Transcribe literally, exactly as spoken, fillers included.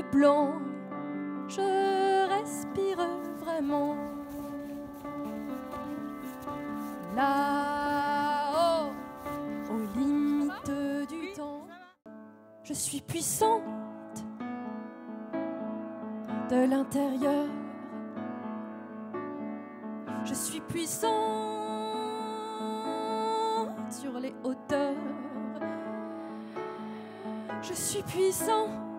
le plomb, je respire vraiment. Là-haut, aux limites du temps, je suis puissante de l'intérieur. Je suis puissante sur les hauteurs. Je suis puissante.